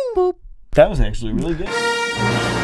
Boop, boop. That was actually really good.